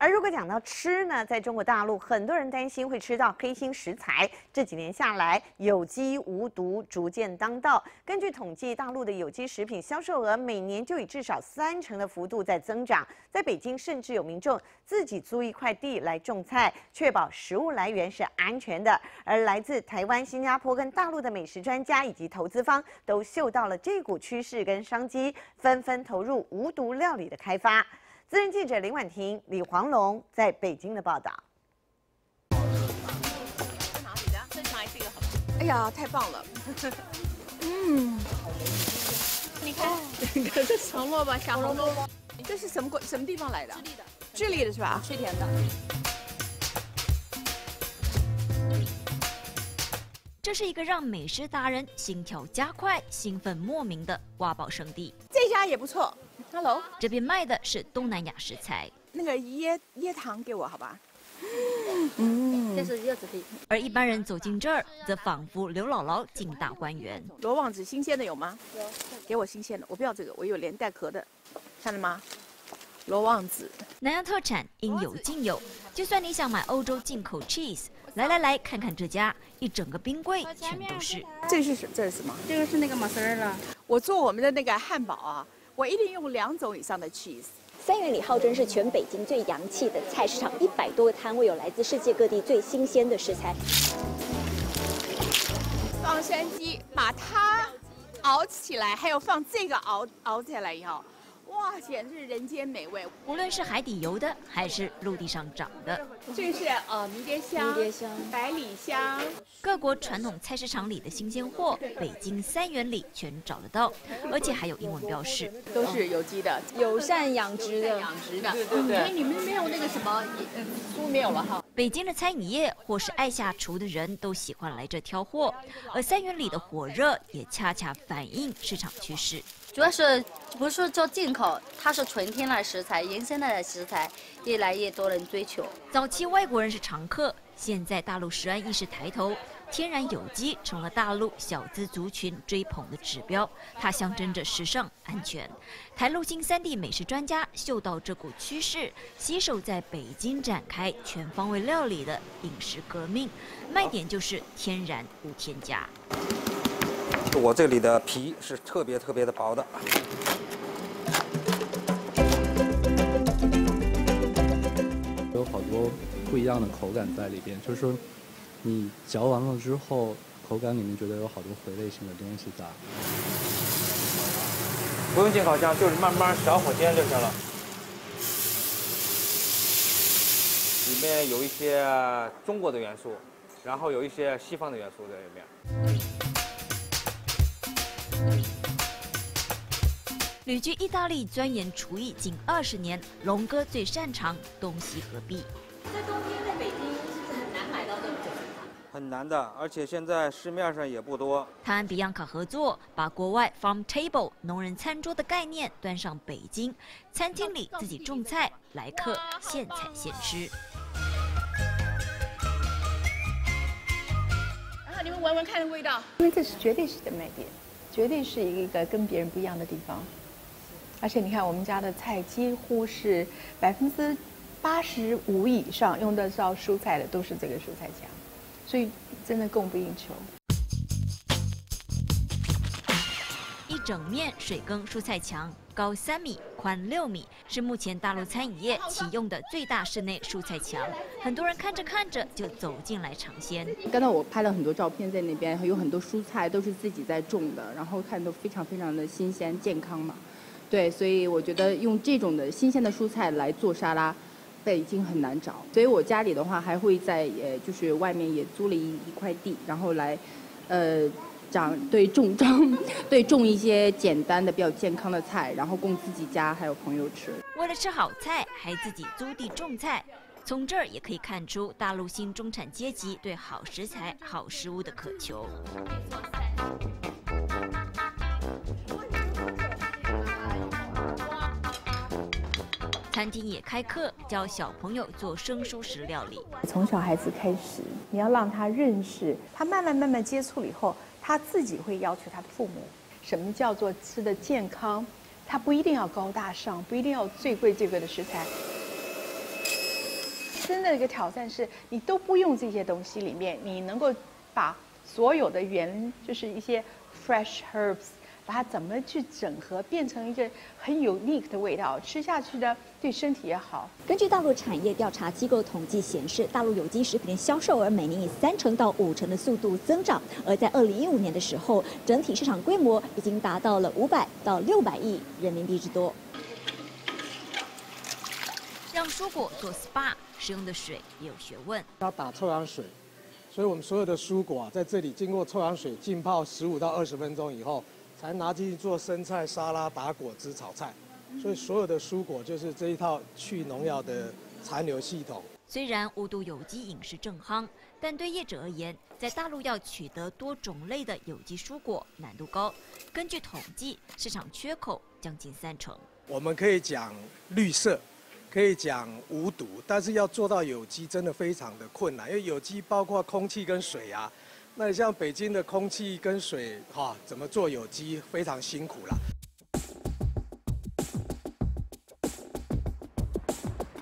而如果讲到吃呢，在中国大陆，很多人担心会吃到黑心食材。这几年下来，有机无毒逐渐当道。根据统计，大陆的有机食品销售额每年就以至少30%的幅度在增长。在北京，甚至有民众自己租一块地来种菜，确保食物来源是安全的。而来自台湾、新加坡跟大陆的美食专家以及投资方都嗅到了这股趋势跟商机，纷纷投入无毒料理的开发。 资深记者林婉婷、李黄龙在北京的报道。哪里的？分享一个好。哎呀，太棒了！嗯，你看，这是红萝卜，小红萝卜。这是什么地方来的？智利的。智利的是吧？吃甜的。这是一个让美食达人心跳加快、兴奋莫名的挖宝圣地。这家也不错。 Hello， 这边卖的是东南亚食材。那个椰糖给我，好吧？嗯，这是柚子皮。而一般人走进这儿，则仿佛刘姥姥进大观园。罗望子新鲜的有吗？有，给我新鲜的，我不要这个，我有连带壳的，看到吗？罗望子，南洋特产应有尽有，就算你想买欧洲进口 cheese， 来看看这家，一整个冰柜全都是。这是什么？这个是那个马苏瑞拉。我做我们的那个汉堡啊。 我一定用2种以上的 cheese。3元里号称是全北京最洋气的菜市场，100多个摊位有来自世界各地最新鲜的食材。放山鸡，把它熬起来，还有放这个熬起来以后，哇，简直是人间美味。无论是海底游的，还是陆地上长的，这是迷迭香、百里香，各国传统菜市场里的新鲜货，北京3元里全找得到，而且还有英文标示，都是有机的、友善养殖的。对。哎，你们那边有那个什么猪没有了哈？北京的餐饮业或是爱下厨的人都喜欢来这挑货，而3元里的火热也恰恰反映市场趋势。 主要是不是做进口，它是纯天然食材、原生态的食材，越来越多人追求。早期外国人是常客，现在大陆食安意识抬头，天然有机成了大陆小资族群追捧的指标，它象征着时尚、安全。台陆新3地美食专家嗅到这股趋势，携手在北京展开全方位料理的饮食革命，卖点就是天然无添加。 我这里的皮是特别的薄的。有好多不一样的口感在里边，就是说你嚼完了之后，口感里面觉得有好多回味性的东西在。不用进烤箱，就是慢慢小火煎就行了。里面有一些中国的元素，然后有一些西方的元素在里面。 旅居意大利，钻研厨艺近20年，龙哥最擅长东西合璧。在冬天，在北京是不是很难买到这种食材？很难的，而且现在市面上也不多。他和Bianca合作，把国外 Farm Table 农人餐桌的概念端上北京，餐厅里自己种菜，来客现采现吃。然后你们闻闻看味道，因为这是绝对是的卖点，绝对是一个跟别人不一样的地方。 而且你看，我们家的菜几乎是85%以上用得到蔬菜的都是这个蔬菜酱，所以真的供不应求。一整面水耕蔬菜墙，高3米，宽6米，是目前大陆餐饮业启用的最大室内蔬菜墙。很多人看着看着就走进来尝鲜。刚才我拍了很多照片在那边，有很多蔬菜都是自己在种的，然后看都非常的新鲜健康嘛。 对，所以我觉得用这种的新鲜的蔬菜来做沙拉，已经很难找。所以我家里的话，还会在就是外面也租了一块地，然后来，种一些简单的比较健康的菜，然后供自己家还有朋友吃。为了吃好菜，还自己租地种菜。 从这儿也可以看出大陆新中产阶级对好食材、好食物的渴求。 餐厅也开课教小朋友做生熟食料理，从小孩子开始，你要让他认识，他慢慢接触了以后，他自己会要求他的父母，什么叫做吃的健康，他不一定要高大上，不一定要最贵的食材。真的一个挑战是，你都不用这些东西里面，你能够把所有的就是一些 fresh herbs， 把它怎么去整合，变成一个很 unique 的味道，吃下去呢对身体也好。根据大陆产业调查机构统计显示，大陆有机食品的销售额每年以30%到50%的速度增长，而在2015年的时候，整体市场规模已经达到了500到600亿人民币之多。 让蔬果做 SPA， 使用的水也有学问。它打臭氧水，所以我们所有的蔬果啊，在这里经过臭氧水浸泡15到20分钟以后，才拿进去做生菜沙拉、打果汁、炒菜。所以所有的蔬果就是这一套去农药的残留系统。虽然无毒有机饮食正夯，但对业者而言，在大陆要取得多种类的有机蔬果难度高。根据统计，市场缺口将近30%。我们可以讲绿色。 可以讲无毒，但是要做到有机真的非常的困难，因为有机包括空气跟水啊。那你像北京的空气跟水，怎么做有机非常辛苦啦。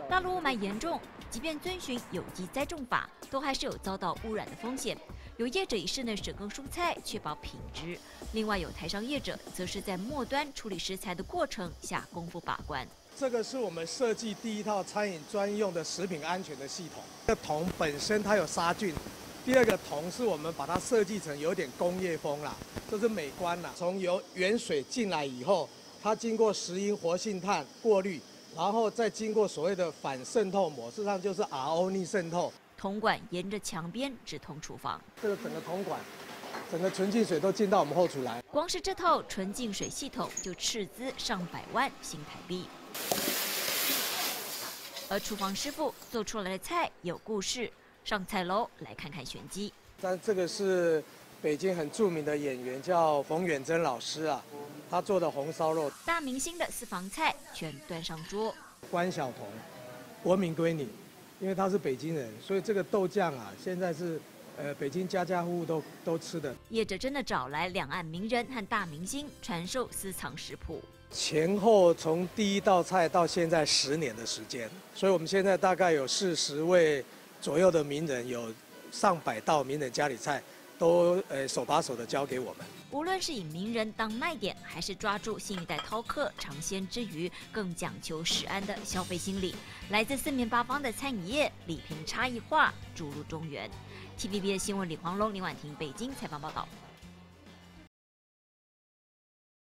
大陆雾霾严重，即便遵循有机栽种法，都还是有遭到污染的风险。有业者以室内深耕蔬菜，确保品质；另外有台商业者，则是在末端处理食材的过程下功夫把关。 这个是我们设计第一套餐饮专用的食品安全的系统。这个铜本身它有杀菌，第二个铜是我们把它设计成有点工业风啦，这是美观啦。从由原水进来以后，它经过石英活性炭过滤，然后再经过所谓的反渗透膜，事实上就是 RO 逆渗透。铜管沿着墙边直通厨房。这个整个铜管。 整个纯净水都进到我们后厨来。光是这套纯净水系统就斥资上百万新台币。而厨房师傅做出来的菜有故事，上菜楼来看看玄机。但这个是北京很著名的演员叫冯远征老师啊，他做的红烧肉。大明星的私房菜全端上桌。关晓彤，国民闺女，因为她是北京人，所以这个豆酱啊，现在是。 北京家家户户都吃的。业者真的找来两岸名人和大明星传授私藏食谱，前后从第一道菜到现在10年的时间，所以我们现在大概有40位左右的名人，有上百道名人家里菜，都手把手的教给我们。无论是以名人当卖点，还是抓住新一代饕客尝鲜之余，更讲求食安的消费心理，来自4面8方的餐饮业理评差异化，注入中原。 TVB 新闻，李黄龙、林婉婷，北京采访报道。